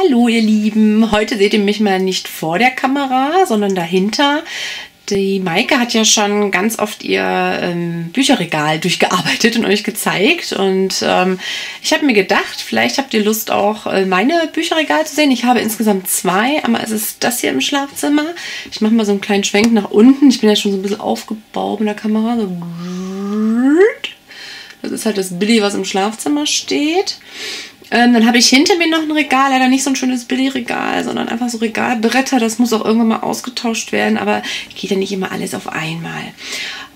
Hallo ihr Lieben, heute seht ihr mich mal nicht vor der Kamera, sondern dahinter. Die Maike hat ja schon ganz oft ihr Bücherregal durchgearbeitet und euch gezeigt und ich habe mir gedacht, vielleicht habt ihr Lust auch meine Bücherregal zu sehen. Ich habe insgesamt zwei, einmal ist es das hier im Schlafzimmer. Ich mache mal so einen kleinen Schwenk nach unten, ich bin ja schon so ein bisschen aufgebaut mit der Kamera. So. Das ist halt das Billy, was im Schlafzimmer steht. Dann habe ich hinter mir noch ein Regal, leider nicht so ein schönes Billigregal, sondern einfach so Regalbretter. Das muss auch irgendwann mal ausgetauscht werden, aber geht ja nicht immer alles auf einmal.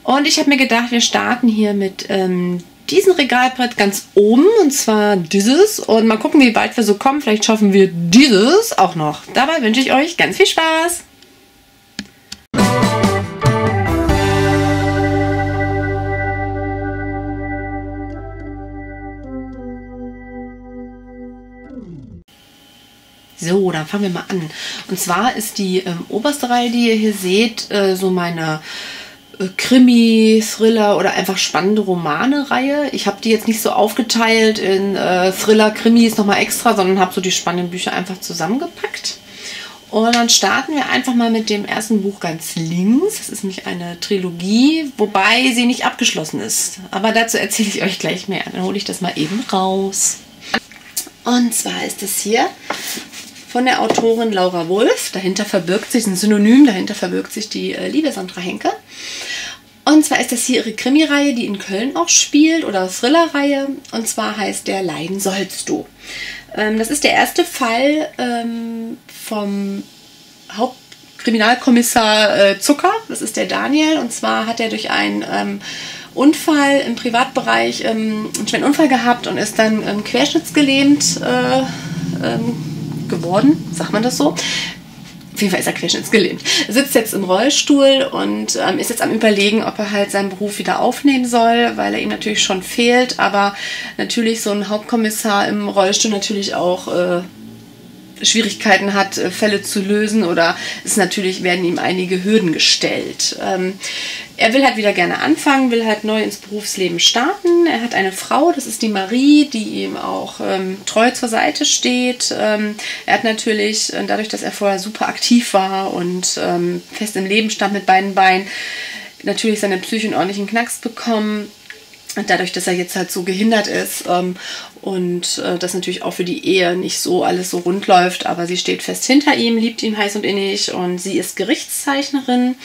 Und ich habe mir gedacht, wir starten hier mit diesem Regalbrett ganz oben, und zwar dieses. Und mal gucken, wie weit wir so kommen. Vielleicht schaffen wir dieses auch noch. Dabei wünsche ich euch ganz viel Spaß. So, dann fangen wir mal an. Und zwar ist die oberste Reihe, die ihr hier seht, so meine Krimi, Thriller oder einfach spannende Romane-Reihe. Ich habe die jetzt nicht so aufgeteilt in Thriller, Krimis nochmal extra, sondern habe so die spannenden Bücher einfach zusammengepackt. Und dann starten wir einfach mal mit dem ersten Buch ganz links. Das ist nämlich eine Trilogie, wobei sie nicht abgeschlossen ist. Aber dazu erzähle ich euch gleich mehr. Dann hole ich das mal eben raus. Und zwar ist das hier von der Autorin Laura Wulff. Dahinter verbirgt sich ein Synonym, dahinter verbirgt sich die liebe Sandra Henke. Und zwar ist das hier ihre Krimi-Reihe, die in Köln auch spielt, oder Thriller-Reihe. Und zwar heißt der Leiden solls Du. Das ist der erste Fall vom Hauptkriminalkommissar Zucker. Das ist der Daniel. Und zwar hat er durch einen Unfall im Privatbereich einen schweren Unfall gehabt und ist dann querschnittsgelähmt geworden, sagt man das so? Auf jeden Fall ist er querschnittsgelähmt. Er sitzt jetzt im Rollstuhl und ist jetzt am Überlegen, ob er halt seinen Beruf wieder aufnehmen soll, weil er ihm natürlich schon fehlt, aber natürlich so ein Hauptkommissar im Rollstuhl natürlich auch Schwierigkeiten hat, Fälle zu lösen, oder es natürlich werden ihm einige Hürden gestellt. Er will halt wieder gerne anfangen, will halt neu ins Berufsleben starten. Er hat eine Frau, das ist die Marie, die ihm auch treu zur Seite steht. Er hat natürlich, dadurch, dass er vorher super aktiv war und fest im Leben stand mit beiden Beinen, natürlich seine Psyche einen ordentlichen Knacks bekommen. Dadurch, dass er jetzt halt so gehindert ist und das natürlich auch für die Ehe nicht so alles so rund läuft, aber sie steht fest hinter ihm, liebt ihn heiß und innig und sie ist Gerichtszeichnerin.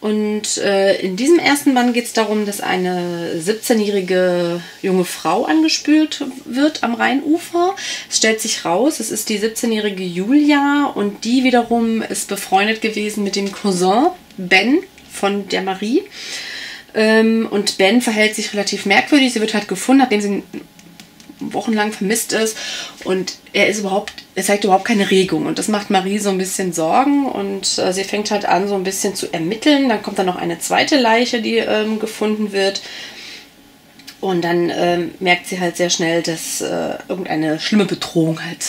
Und in diesem ersten Band geht es darum, dass eine 17-jährige junge Frau angespült wird am Rheinufer. Es stellt sich raus, es ist die 17-jährige Julia, und die wiederum ist befreundet gewesen mit dem Cousin Ben von der Marie. Und Ben verhält sich relativ merkwürdig. Sie wird halt gefunden, nachdem sie wochenlang vermisst ist. Und er zeigt überhaupt keine Regung. Und das macht Marie so ein bisschen Sorgen. Und sie fängt halt an, so ein bisschen zu ermitteln. Dann kommt dann noch eine zweite Leiche, die gefunden wird. Und dann merkt sie halt sehr schnell, dass irgendeine schlimme Bedrohung halt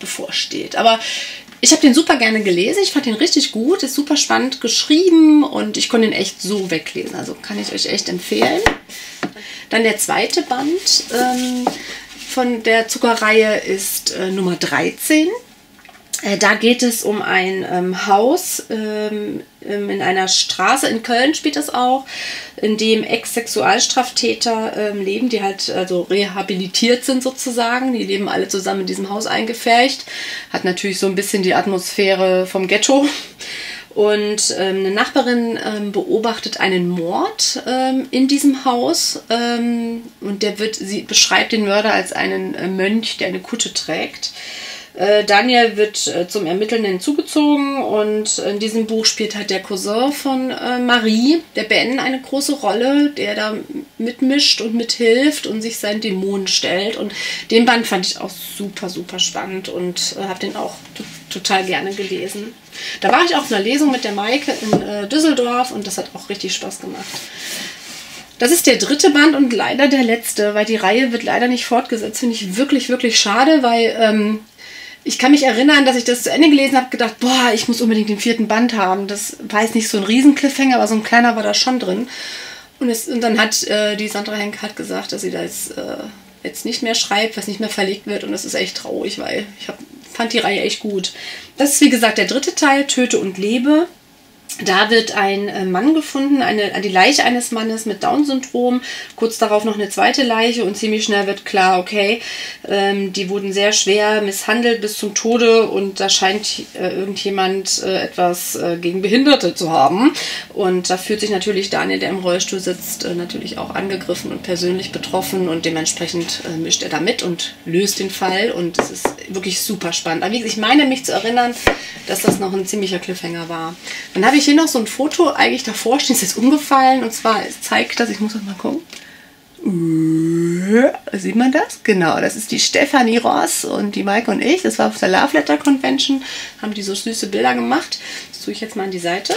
bevorsteht. Aber ich habe den super gerne gelesen, ich fand den richtig gut, ist super spannend geschrieben und ich konnte ihn echt so weglesen, also kann ich euch echt empfehlen. Dann der zweite Band von der Zuckerreihe ist Nummer 13. Da geht es um ein Haus in einer Straße, in Köln spielt das auch, in dem Ex-Sexualstraftäter leben, die halt also rehabilitiert sind sozusagen. Die leben alle zusammen in diesem Haus eingepfercht. Hat natürlich so ein bisschen die Atmosphäre vom Ghetto. Und eine Nachbarin beobachtet einen Mord in diesem Haus, und sie beschreibt den Mörder als einen Mönch, der eine Kutte trägt. Daniel wird zum Ermitteln hinzugezogen, und in diesem Buch spielt halt der Cousin von Marie, der Ben, eine große Rolle, der da mitmischt und mithilft und sich seinen Dämonen stellt. Und den Band fand ich auch super, super spannend und habe den auch total gerne gelesen. Da war ich auf einer Lesung mit der Maike in Düsseldorf und das hat auch richtig Spaß gemacht. Das ist der dritte Band und leider der letzte, weil die Reihe wird leider nicht fortgesetzt. Finde ich wirklich, wirklich schade, weil ich kann mich erinnern, dass ich das zu Ende gelesen habe, gedacht, boah, ich muss unbedingt den vierten Band haben. Das war jetzt nicht so ein Riesen-Cliffhanger, aber so ein kleiner war da schon drin. Und dann hat die Sandra Henke hat gesagt, dass sie da jetzt nicht mehr schreibt, was nicht mehr verlegt wird. Und das ist echt traurig, weil ich habe fand die Reihe echt gut. Das ist wie gesagt der dritte Teil, Töte und Lebe. Da wird ein Mann gefunden, die Leiche eines Mannes mit Down-Syndrom, kurz darauf noch eine zweite Leiche und ziemlich schnell wird klar, okay, die wurden sehr schwer misshandelt bis zum Tode und da scheint irgendjemand etwas gegen Behinderte zu haben. Und da fühlt sich natürlich Daniel, der im Rollstuhl sitzt, natürlich auch angegriffen und persönlich betroffen und dementsprechend mischt er da mit und löst den Fall und es ist wirklich super spannend. Aber ich meine mich zu erinnern, dass das noch ein ziemlicher Cliffhanger war. Dann habe ich hier noch so ein Foto eigentlich davor stehen, ist jetzt umgefallen und zwar zeigt das, ich muss das mal gucken, sieht man das? Genau, das ist die Stefanie Ross und die Maike und ich, das war auf der Love Letter Convention, haben die so süße Bilder gemacht, das tue ich jetzt mal an die Seite.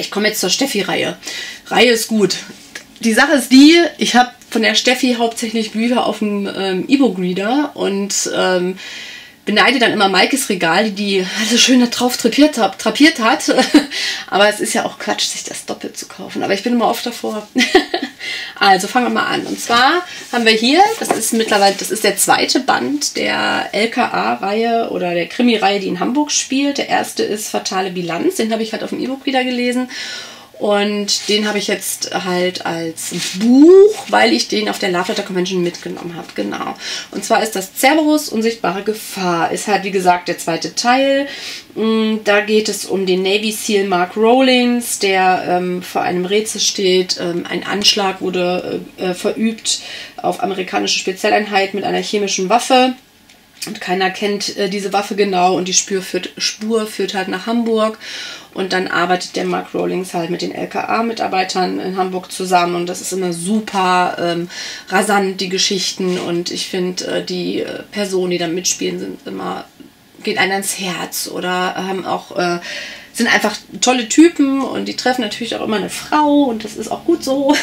Ich komme jetzt zur Steffi-Reihe, Reihe ist gut. Die Sache ist die, ich habe von der Steffi hauptsächlich Bücher auf dem E-Book-Reader und beneide dann immer Maikes Regal, die so schön da drauf trapiert hat. Aber es ist ja auch Quatsch, sich das doppelt zu kaufen. Aber ich bin immer oft davor. Also fangen wir mal an. Und zwar haben wir hier, das ist der zweite Band der LKA-Reihe oder der Krimi-Reihe, die in Hamburg spielt. Der erste ist Fatale Bilanz. Den habe ich halt auf dem E-Book wieder gelesen. Und den habe ich jetzt halt als Buch, weil ich den auf der Love Letter Convention mitgenommen habe, genau. Und zwar ist das Zerberus, unsichtbare Gefahr. Ist halt, wie gesagt, der zweite Teil. Da geht es um den Navy Seal Mark Rawlings, der vor einem Rätsel steht. Ein Anschlag wurde verübt auf amerikanische Spezialeinheit mit einer chemischen Waffe. Und keiner kennt diese Waffe genau und die Spur führt halt nach Hamburg. Und dann arbeitet der Mark Rawlings halt mit den LKA-Mitarbeitern in Hamburg zusammen. Und das ist immer super rasant, die Geschichten. Und ich finde, die Personen, die da mitspielen, sind immer, geht einem ans Herz. Oder haben auch, sind einfach tolle Typen. Und die treffen natürlich auch immer eine Frau. Und das ist auch gut so.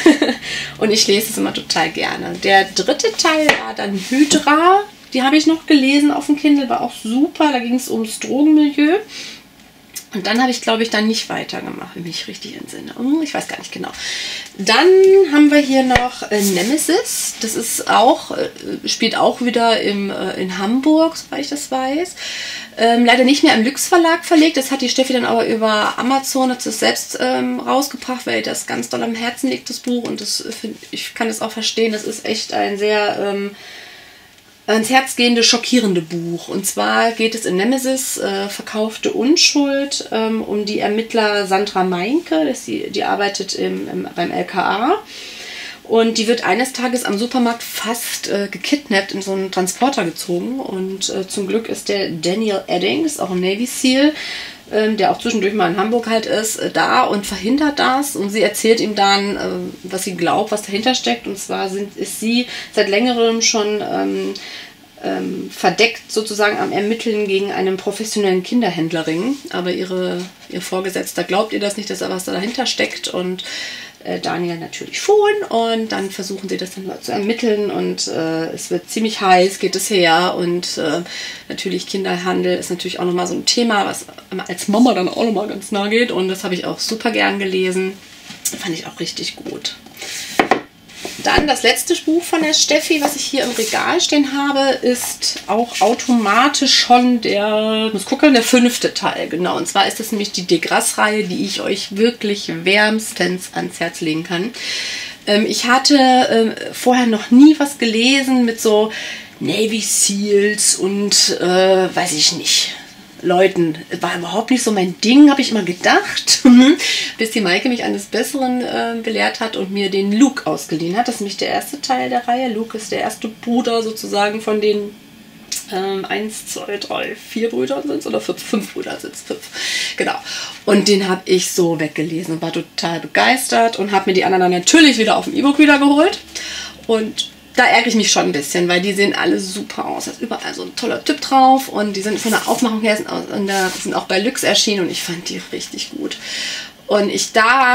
Und ich lese es immer total gerne. Der dritte Teil war dann Hydra. Die habe ich noch gelesen auf dem Kindle. War auch super. Da ging es ums Drogenmilieu. Und dann habe ich, glaube ich, dann nicht weitergemacht, wenn ich richtig entsinne. Ich weiß gar nicht genau. Dann haben wir hier noch Nemesis. Das ist auch, spielt auch wieder in Hamburg, soweit ich das weiß. Leider nicht mehr im Lüx Verlag verlegt. Das hat die Steffi dann aber über Amazon, hat es selbst rausgebracht, weil das ganz doll am Herzen liegt, das Buch. Und das, ich kann das auch verstehen. Das ist echt ein sehr ans Herz gehende, schockierende Buch. Und zwar geht es in Nemesis, verkaufte Unschuld, um die Ermittler Sandra Meinke, die arbeitet beim LKA. Und die wird eines Tages am Supermarkt fast gekidnappt, in so einen Transporter gezogen. Und zum Glück ist der Daniel Eddings, auch ein Navy Seal, der auch zwischendurch mal in Hamburg halt ist, da und verhindert das. Und sie erzählt ihm dann, was sie glaubt, was dahinter steckt. Und zwar ist sie seit längerem schon verdeckt sozusagen am Ermitteln gegen einen professionellen Kinderhändlerring. Aber ihr Vorgesetzter glaubt ihr das nicht, dass er was dahinter steckt. Und Daniel natürlich schon. Und dann versuchen sie das dann mal zu ermitteln. Und es wird ziemlich heiß, geht es her. Und natürlich Kinderhandel ist natürlich auch nochmal so ein Thema, was als Mama dann auch nochmal ganz nah geht. Und das habe ich auch super gern gelesen. Fand ich auch richtig gut. Dann das letzte Buch von der Steffi, was ich hier im Regal stehen habe, ist auch automatisch schon der fünfte Teil, genau. Und zwar ist das nämlich die Degrasse-Reihe, die ich euch wirklich wärmstens ans Herz legen kann. Ich hatte vorher noch nie was gelesen mit so Navy Seals und weiß ich nicht, Leuten. War überhaupt nicht so mein Ding, habe ich immer gedacht, bis die Maike mich eines Besseren belehrt hat und mir den Luke ausgeliehen hat. Das ist nämlich der erste Teil der Reihe. Luke ist der erste Bruder sozusagen von den 4 Brüdern sind es oder 5 Brüder sind es, 5. Genau. Und den habe ich so weggelesen und war total begeistert und habe mir die anderen dann natürlich wieder auf dem E-Book wieder geholt. Und da ärgere ich mich schon ein bisschen, weil die sehen alle super aus. Da ist überall so ein toller Typ drauf und die sind von der Aufmachung her sind auch bei Lüx erschienen und ich fand die richtig gut. Und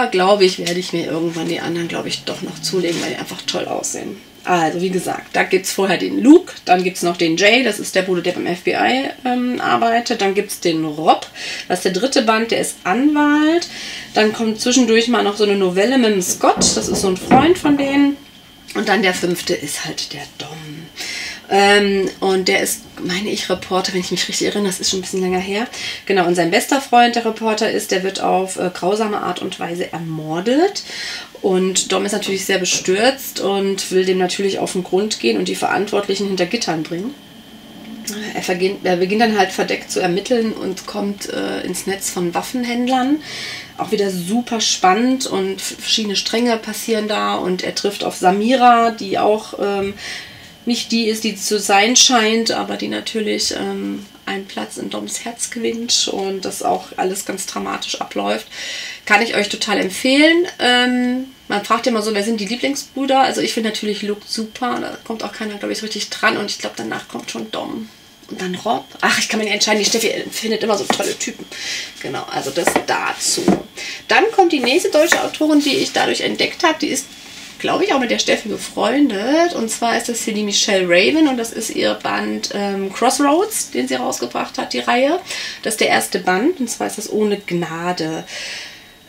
glaube ich, werde ich mir irgendwann die anderen, glaube ich, doch noch zulegen, weil die einfach toll aussehen. Also wie gesagt, da gibt es vorher den Luke, dann gibt es noch den Jay, das ist der Bruder, der beim FBI arbeitet. Dann gibt es den Rob, das ist der dritte Band, der ist Anwalt. Dann kommt zwischendurch mal noch so eine Novelle mit dem Scott, das ist so ein Freund von denen. Und dann der fünfte ist halt der Dom. Und der ist, meine ich, Reporter, wenn ich mich richtig erinnere, das ist schon ein bisschen länger her. Genau, und sein bester Freund, der Reporter ist, der wird auf grausame Art und Weise ermordet. Und Dom ist natürlich sehr bestürzt und will dem natürlich auf den Grund gehen und die Verantwortlichen hinter Gittern bringen. Er beginnt dann halt verdeckt zu ermitteln und kommt ins Netz von Waffenhändlern. Auch wieder super spannend und verschiedene Stränge passieren da. Und er trifft auf Samira, die auch nicht die ist, die zu sein scheint, aber die natürlich einen Platz in Doms Herz gewinnt und das auch alles ganz dramatisch abläuft. Kann ich euch total empfehlen. Man fragt immer so, wer sind die Lieblingsbrüder? Also ich finde natürlich Luke super, da kommt auch keiner, glaube ich, richtig dran und ich glaube, danach kommt schon Dom. Und dann Rob. Ach, ich kann mir nicht entscheiden, die Steffi findet immer so tolle Typen. Genau, also das dazu. Dann kommt die nächste deutsche Autorin, die ich dadurch entdeckt habe. Die ist, glaube ich, auch mit der Steffi befreundet. Und zwar ist das hier die Michelle Raven und das ist ihr Band Crossroads, den sie rausgebracht hat, die Reihe. Das ist der erste Band und zwar ist das Ohne Gnade.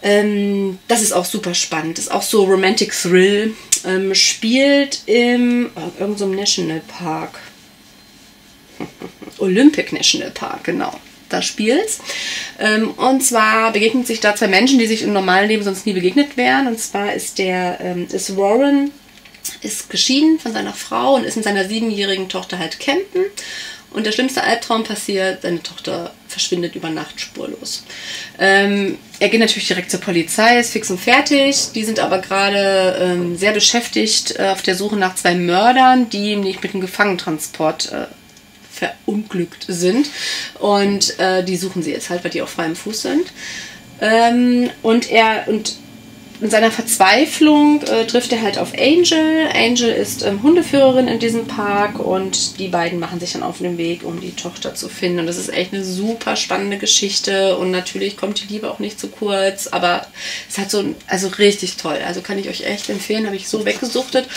Das ist auch super spannend. Das ist auch so Romantic Thrill. Spielt im irgendeinem Nationalpark. Olympic National Park, genau. Da spielt's. Und zwar begegnen sich da zwei Menschen, die sich im normalen Leben sonst nie begegnet wären. Und zwar ist Warren ist geschieden von seiner Frau und ist mit seiner 7-jährigen Tochter halt campen. Und der schlimmste Albtraum passiert, seine Tochter verschwindet über Nacht spurlos. Er geht natürlich direkt zur Polizei, ist fix und fertig. Die sind aber gerade sehr beschäftigt auf der Suche nach zwei Mördern, die nämlich mit einem Gefangentransport verunglückt sind. Und die suchen sie jetzt halt, weil die auf freiem Fuß sind. In seiner Verzweiflung trifft er halt auf Angel. Angel ist Hundeführerin in diesem Park und die beiden machen sich dann auf den Weg, um die Tochter zu finden. Und das ist echt eine super spannende Geschichte und natürlich kommt die Liebe auch nicht zu kurz, aber es hat so richtig toll. Also kann ich euch echt empfehlen, habe ich so weggesuchtet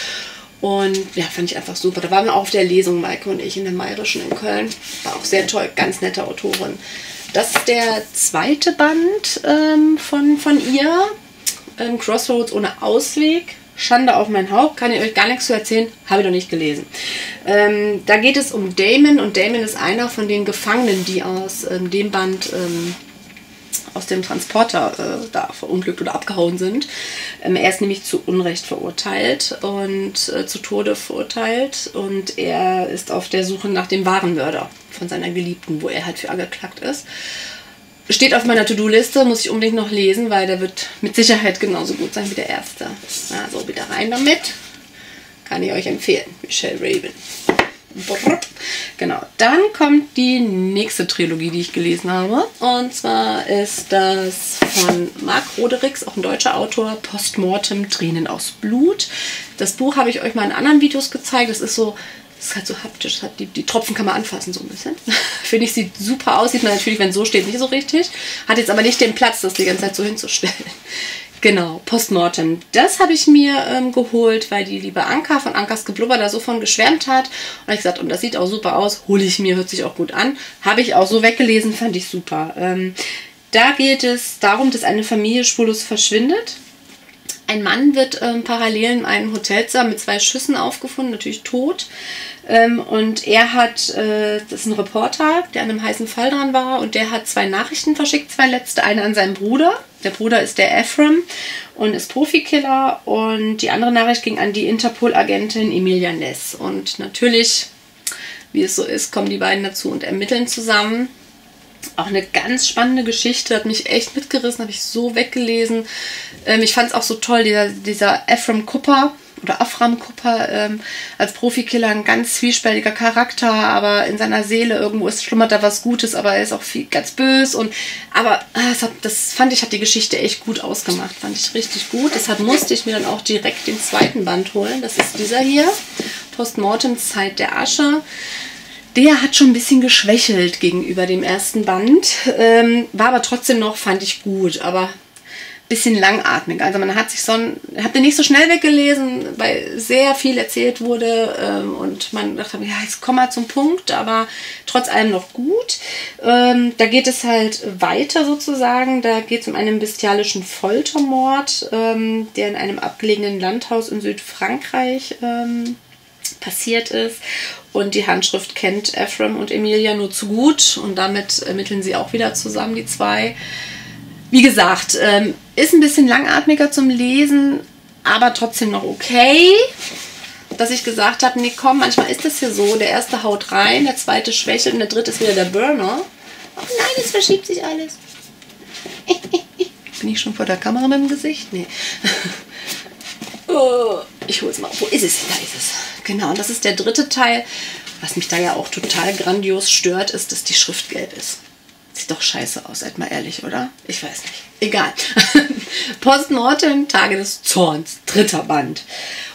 und ja, fand ich einfach super. Da waren wir auch auf der Lesung, Maike und ich, in der Mayrischen in Köln. War auch sehr toll, ganz nette Autorin. Das ist der zweite Band von ihr. Crossroads ohne Ausweg, Schande auf mein Haupt, kann ich euch gar nichts zu erzählen, habe ich noch nicht gelesen. Da geht es um Damon und Damon ist einer von den Gefangenen, die aus dem Band, aus dem Transporter da verunglückt oder abgehauen sind. Er ist nämlich zu Unrecht verurteilt und zu Tode verurteilt und er ist auf der Suche nach dem wahren Mörder von seiner Geliebten, wo er halt für angeklagt ist. Steht auf meiner To-Do-Liste, muss ich unbedingt noch lesen, weil der wird mit Sicherheit genauso gut sein wie der erste. Also wieder rein damit. Kann ich euch empfehlen. Michelle Raven. Genau. Dann kommt die nächste Trilogie, die ich gelesen habe. Und zwar ist das von Mark Roderik, auch ein deutscher Autor, Post Mortem, Tränen aus Blut. Das Buch habe ich euch mal in anderen Videos gezeigt. Das ist so... Das ist halt so haptisch, die Tropfen kann man anfassen so ein bisschen. Finde ich, sieht super aus, sieht man natürlich, wenn es so steht, nicht so richtig. Hat jetzt aber nicht den Platz, das die ganze Zeit so hinzustellen. Genau, Postmortem. Das habe ich mir geholt, weil die liebe Anka von Ankas Geblubber da so von geschwärmt hat. Und ich gesagt, und das sieht auch super aus, hole ich mir, hört sich auch gut an. Habe ich auch so weggelesen, fand ich super. Da geht es darum, dass eine Familie spurlos verschwindet. Ein Mann wird parallel in einem Hotelzimmer mit 2 Schüssen aufgefunden, natürlich tot. Und er hat, das ist ein Reporter, der an einem heißen Fall dran war, und der hat 2 Nachrichten verschickt, 2 letzte, eine an seinen Bruder. Der Bruder ist der Ephraim und ist Profikiller. Und die andere Nachricht ging an die Interpol-Agentin Emilia Ness. Und natürlich, wie es so ist, kommen die beiden dazu und ermitteln zusammen. Auch eine ganz spannende Geschichte, hat mich echt mitgerissen, habe ich so weggelesen. Ich fand es auch so toll, dieser Ephraim Cooper oder Ephraim Cooper als Profikiller, ein ganz zwiespältiger Charakter, aber in seiner Seele irgendwo schlummert da was Gutes, aber er ist auch viel, ganz böse. Das fand ich, hat die Geschichte echt gut ausgemacht, fand ich richtig gut. Deshalb musste ich mir dann auch direkt den zweiten Band holen, das ist dieser hier, Postmortem, Zeit der Asche. Der hat schon ein bisschen geschwächelt gegenüber dem ersten Band, war aber trotzdem noch, fand ich gut, aber ein bisschen langatmig. Also man hat sich hat den nicht so schnell weggelesen, weil sehr viel erzählt wurde und man dachte, ja, jetzt komm mal zum Punkt, aber trotz allem noch gut. Da geht es halt weiter sozusagen, da geht es um einen bestialischen Foltermord, der in einem abgelegenen Landhaus in Südfrankreich passiert ist. Und die Handschrift kennt Ephraim und Emilia nur zu gut. Und damit ermitteln sie auch wieder zusammen, die zwei. Wie gesagt, ist ein bisschen langatmiger zum Lesen, aber trotzdem noch okay. Dass ich gesagt habe, nee, komm, manchmal ist das hier so. Der erste haut rein, der zweite schwächelt und der dritte ist wieder der Burner. Oh nein, es verschiebt sich alles. Bin ich schon vor der Kamera mit dem Gesicht? Nee. Oh, ich hol's mal. Wo ist es? Da ist es. Genau, und das ist der dritte Teil. Was mich da ja auch total grandios stört, ist, dass die Schrift gelb ist. Sieht doch scheiße aus, seid mal ehrlich, oder? Ich weiß nicht. Egal. Post Mortem, Tage des Zorns, dritter Band.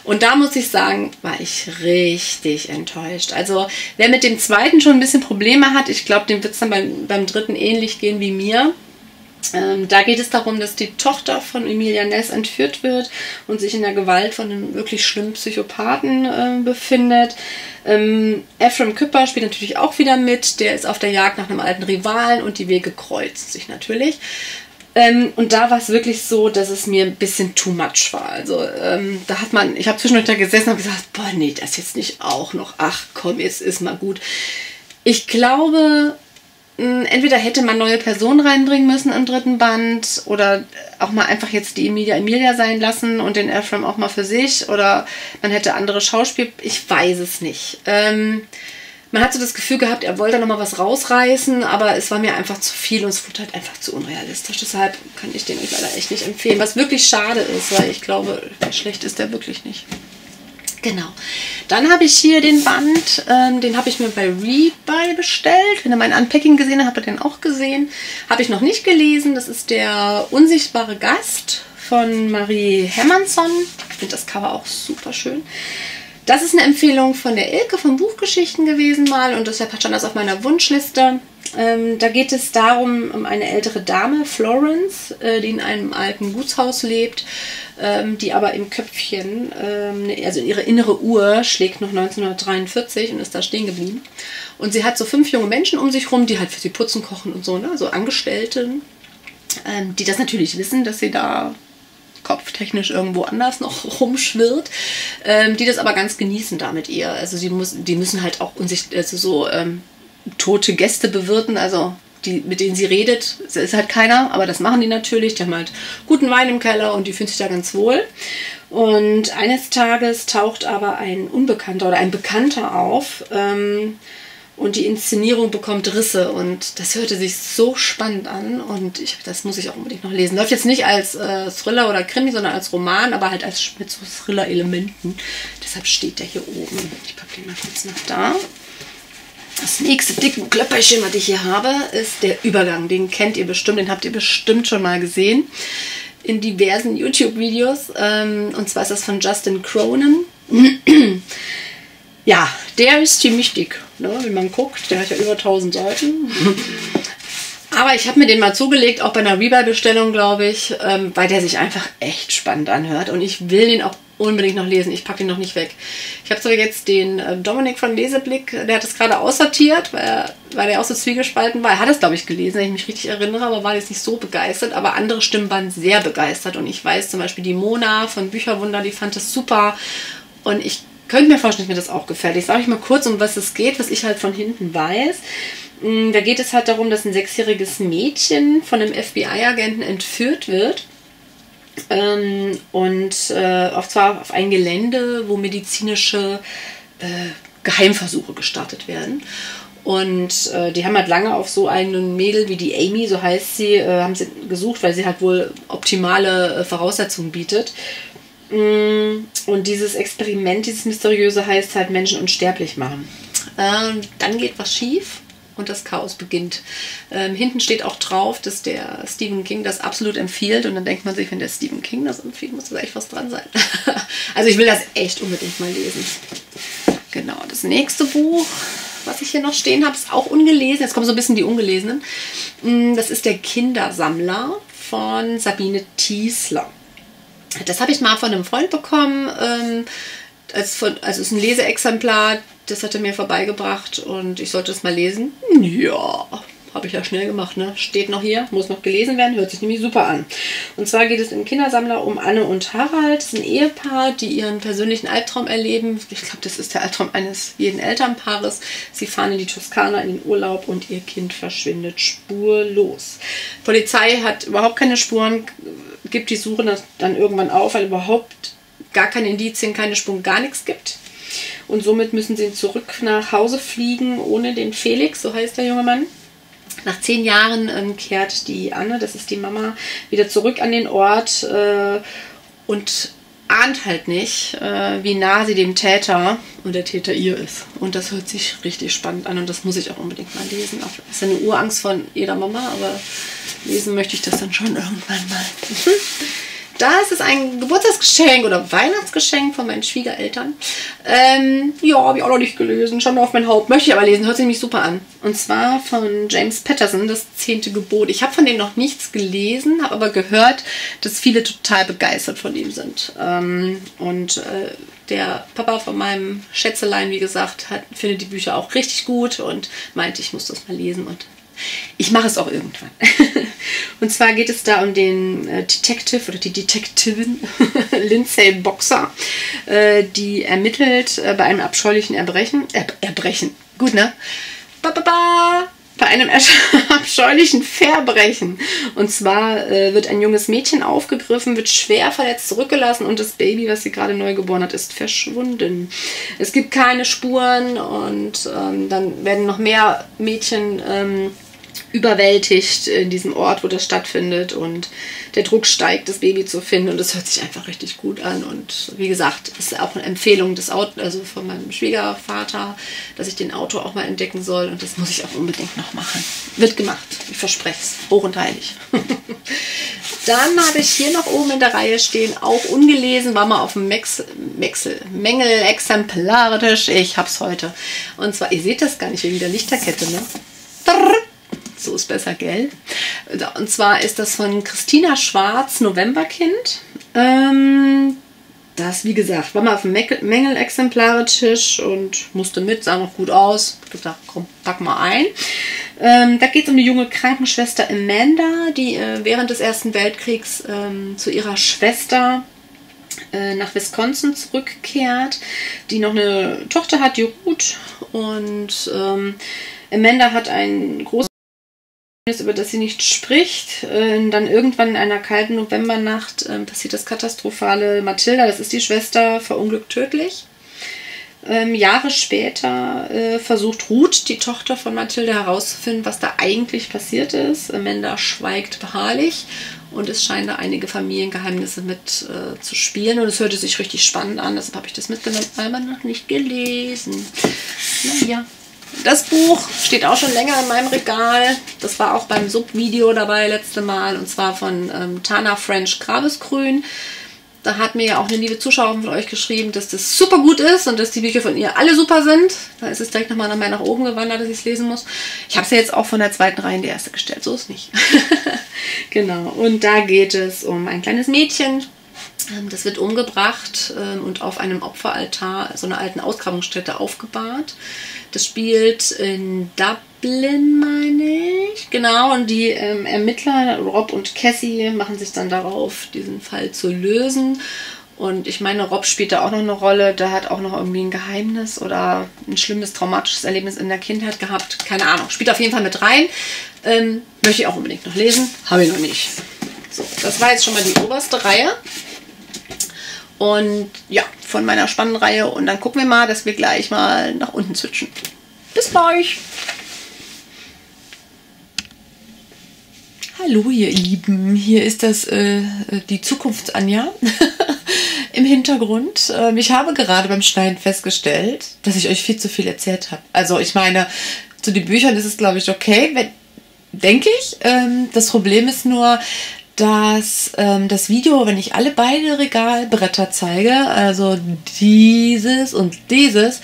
Und da muss ich sagen, war ich richtig enttäuscht. Also, wer mit dem zweiten schon ein bisschen Probleme hat, ich glaube, dem wird es dann beim dritten ähnlich gehen wie mir. Da geht es darum, dass die Tochter von Emilia Ness entführt wird und sich in der Gewalt von einem wirklich schlimmen Psychopathen befindet. Ephraim Cooper spielt natürlich auch wieder mit, der ist auf der Jagd nach einem alten Rivalen und die Wege kreuzen sich natürlich. Und da war es wirklich so, dass es mir ein bisschen too much war. Also da hat man, ich habe zwischendurch da gesessen und gesagt, boah nee, das jetzt nicht auch noch, ach komm, jetzt ist mal gut. Ich glaube... Entweder hätte man neue Personen reinbringen müssen im dritten Band oder auch mal einfach jetzt die Emilia sein lassen und den Ephraim auch mal für sich oder man hätte andere Schauspiel... Ich weiß es nicht. Man hatte das Gefühl gehabt, er wollte nochmal was rausreißen, aber es war mir einfach zu viel und es wurde halt einfach zu unrealistisch. Deshalb kann ich den leider echt nicht empfehlen, was wirklich schade ist, weil ich glaube, schlecht ist der wirklich nicht. Genau. Dann habe ich hier den Band, den habe ich mir bei Rebuy bestellt. Wenn ihr mein Unpacking gesehen habt, habt ihr den auch gesehen. Habe ich noch nicht gelesen. Das ist der unsichtbare Gast von Marie Hermannsson. Ich finde das Cover auch super schön. Das ist eine Empfehlung von der Ilke von Buchgeschichten gewesen mal und deshalb stand das auf meiner Wunschliste. Da geht es darum, um eine ältere Dame, Florence, die in einem alten Gutshaus lebt, die aber im Köpfchen, also ihre innere Uhr schlägt noch 1943 und ist da stehen geblieben. Und sie hat so 5 junge Menschen um sich rum, die halt für sie putzen, kochen und so, ne? So Angestellte, die das natürlich wissen, dass sie da kopftechnisch irgendwo anders noch rumschwirrt, die das aber ganz genießen da mit ihr. Also die müssen halt auch also so... tote Gäste bewirten, also die, mit denen sie redet, ist halt keiner, aber das machen die natürlich, die haben halt guten Wein im Keller und die fühlen sich da ganz wohl. Und eines Tages taucht aber ein Unbekannter oder ein Bekannter auf und die Inszenierung bekommt Risse und das hörte sich so spannend an und das muss ich auch unbedingt noch lesen. Läuft jetzt nicht als Thriller oder Krimi, sondern als Roman, aber halt mit so Thriller-Elementen. Deshalb steht der hier oben. Ich packe den mal kurz nach da. Das nächste dicke Klöpperchen, was ich hier habe, ist der Übergang. Den kennt ihr bestimmt, den habt ihr bestimmt schon mal gesehen in diversen YouTube-Videos. Und zwar ist das von Justin Cronin. Ja, der ist ziemlich dick, ne? Wenn man guckt. Der hat ja über 1000 Seiten. Aber ich habe mir den mal zugelegt, auch bei einer Rebuy-Bestellung, glaube ich, weil der sich einfach echt spannend anhört. Und ich will den auch unbedingt noch lesen. Ich packe ihn noch nicht weg. Ich habe sogar jetzt den Dominik von Leseblick, der hat das gerade aussortiert, weil er auch so zwiegespalten war. Er hat es, glaube ich, gelesen, wenn ich mich richtig erinnere, aber war jetzt nicht so begeistert. Aber andere Stimmen waren sehr begeistert. Und ich weiß zum Beispiel, die Mona von Bücherwunder, die fand das super. Und ich könnte mir vorstellen, dass mir das auch gefällt. Ich sage euch mal kurz, um was es geht, was ich halt von hinten weiß. Da geht es halt darum, dass ein 6-jähriges Mädchen von einem FBI-Agenten entführt wird. Und zwar auf ein Gelände, wo medizinische Geheimversuche gestartet werden. Und die haben halt lange auf so einen Mädel wie die Amy, so heißt sie, haben sie gesucht, weil sie halt wohl optimale Voraussetzungen bietet. Und dieses Experiment, dieses Mysteriöse heißt halt Menschen unsterblich machen. Dann geht was schief. Und das Chaos beginnt. Hinten steht auch drauf, dass der Stephen King das absolut empfiehlt. Und dann denkt man sich, wenn der Stephen King das empfiehlt, muss da echt was dran sein. Also ich will das echt unbedingt mal lesen. Genau, das nächste Buch, was ich hier noch stehen habe, ist auch ungelesen. Jetzt kommen so ein bisschen die Ungelesenen. Das ist Der Kindersammler von Sabine Thiesler. Das habe ich mal von einem Freund bekommen. Also es ist ein Leseexemplar. Das hat er mir vorbeigebracht und ich sollte es mal lesen. Ja, habe ich habe ich ja schnell gemacht, ne? Steht noch hier, muss noch gelesen werden, hört sich nämlich super an. Und zwar geht es im Kindersammler um Anne und Harald. Das ist ein Ehepaar, die ihren persönlichen Albtraum erleben. Ich glaube, das ist der Albtraum eines jeden Elternpaares. Sie fahren in die Toskana in den Urlaub und ihr Kind verschwindet spurlos. Die Polizei hat überhaupt keine Spuren, gibt die Suche dann irgendwann auf, weil überhaupt gar keine Indizien, keine Spuren, gar nichts gibt. Und somit müssen sie zurück nach Hause fliegen, ohne den Felix, so heißt der junge Mann. Nach 10 Jahren kehrt die Anne, das ist die Mama, wieder zurück an den Ort und ahnt halt nicht, wie nah sie dem Täter und der Täter ihr ist. Und das hört sich richtig spannend an und das muss ich auch unbedingt mal lesen. Das ist eine Urangst von jeder Mama, aber lesen möchte ich das dann schon irgendwann mal. Das ist ein Geburtstagsgeschenk oder Weihnachtsgeschenk von meinen Schwiegereltern. Ja, habe ich auch noch nicht gelesen. Schon auf mein Haupt. Möchte ich aber lesen. Hört sich nämlich super an. Und zwar von James Patterson, das 10. Gebot. Ich habe von dem noch nichts gelesen, habe aber gehört, dass viele total begeistert von ihm sind. Der Papa von meinem Schätzelein, wie gesagt, findet die Bücher auch richtig gut und meinte, ich muss das mal lesen und ich mache es auch irgendwann. Und zwar geht es da um den Detective oder die Detektivin Lindsay Boxer, die ermittelt bei einem abscheulichen Erbrechen. Erbrechen, gut, ne? Bei einem abscheulichen Verbrechen. Und zwar wird ein junges Mädchen aufgegriffen, wird schwer verletzt zurückgelassen und das Baby, was sie gerade neu geboren hat, ist verschwunden. Es gibt keine Spuren und dann werden noch mehr Mädchen überwältigt in diesem Ort, wo das stattfindet und der Druck steigt, das Baby zu finden und das hört sich einfach richtig gut an und wie gesagt, ist auch eine Empfehlung des Autors, also von meinem Schwiegervater, dass ich den Autor auch mal entdecken soll und das muss ich auch unbedingt noch machen. Wird gemacht, ich verspreche es, hoch und heilig. Dann habe ich hier noch oben in der Reihe stehen, auch ungelesen, war mal auf dem Mängel exemplarisch, ich hab's heute. Und zwar, ihr seht das gar nicht wegen der Lichterkette, ne? So ist besser, gell? Und zwar ist das von Christina Schwarz, Novemberkind. Das, wie gesagt, war mal auf dem Mängel-Exemplare-Tisch und musste mit, sah noch gut aus. Ich dachte, komm, pack mal ein. Da geht es um die junge Krankenschwester Amanda, die während des Ersten Weltkriegs zu ihrer Schwester nach Wisconsin zurückkehrt, die noch eine Tochter hat, die Ruth. Und Amanda hat ein großes, über das sie nicht spricht. Dann irgendwann in einer kalten Novembernacht passiert das katastrophale. Mathilda, das ist die Schwester, verunglückt tödlich. Jahre später versucht Ruth, die Tochter von Mathilda, herauszufinden, was da eigentlich passiert ist. Amanda schweigt beharrlich und es scheinen da einige Familiengeheimnisse mit zu spielen. Und es hörte sich richtig spannend an, deshalb habe ich das mitgenommen, weil man noch nicht gelesen. Naja. Das Buch steht auch schon länger in meinem Regal. Das war auch beim Subvideo dabei letzte Mal und zwar von Tana French Grabesgrün. Da hat mir ja auch eine liebe Zuschauerin von euch geschrieben, dass das super gut ist und dass die Bücher von ihr alle super sind. Da ist es direkt nochmal mehr nach oben gewandert, dass ich es lesen muss. Ich habe es ja jetzt auch von der 2. Reihe in die 1. gestellt, so ist nicht. Genau, und da geht es um ein kleines Mädchen. Das wird umgebracht und auf einem Opferaltar, so einer alten Ausgrabungsstätte, aufgebahrt. Das spielt in Dublin, meine ich. Genau, und die Ermittler, Rob und Cassie, machen sich dann darauf, diesen Fall zu lösen. Und ich meine, Rob spielt da auch noch eine Rolle. Der hat auch noch irgendwie ein Geheimnis oder ein schlimmes, traumatisches Erlebnis in der Kindheit gehabt. Keine Ahnung. Spielt auf jeden Fall mit rein. Möchte ich auch unbedingt noch lesen. Habe ich noch nicht. So, das war jetzt schon mal die oberste Reihe. Und ja, von meiner spannenden Reihe. Und dann gucken wir mal, dass wir gleich mal nach unten switchen. Bis gleich! Hallo ihr Lieben, hier ist das die Zukunfts-Anja im Hintergrund. Ich habe gerade beim Schneiden festgestellt, dass ich euch viel zu viel erzählt habe. Also ich meine, zu den Büchern ist es glaube ich okay, denke ich. Das Problem ist nur, dass das Video, wenn ich alle beide Regalbretter zeige, also dieses und dieses,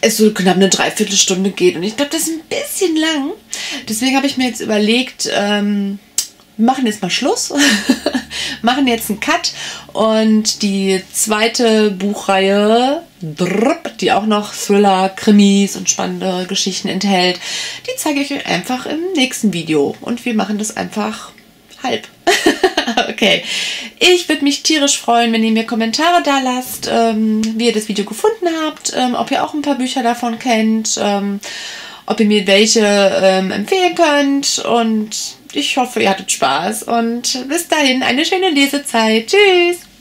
es so knapp eine Dreiviertelstunde geht. Und ich glaube, das ist ein bisschen lang. Deswegen habe ich mir jetzt überlegt, wir machen jetzt mal Schluss, machen jetzt einen Cut und die zweite Buchreihe die auch noch Thriller, Krimis und spannende Geschichten enthält, die zeige ich euch einfach im nächsten Video. Und wir machen das einfach halb. Okay, ich würde mich tierisch freuen, wenn ihr mir Kommentare da lasst, wie ihr das Video gefunden habt, ob ihr auch ein paar Bücher davon kennt, ob ihr mir welche empfehlen könnt. Und ich hoffe, ihr hattet Spaß und bis dahin eine schöne Lesezeit. Tschüss!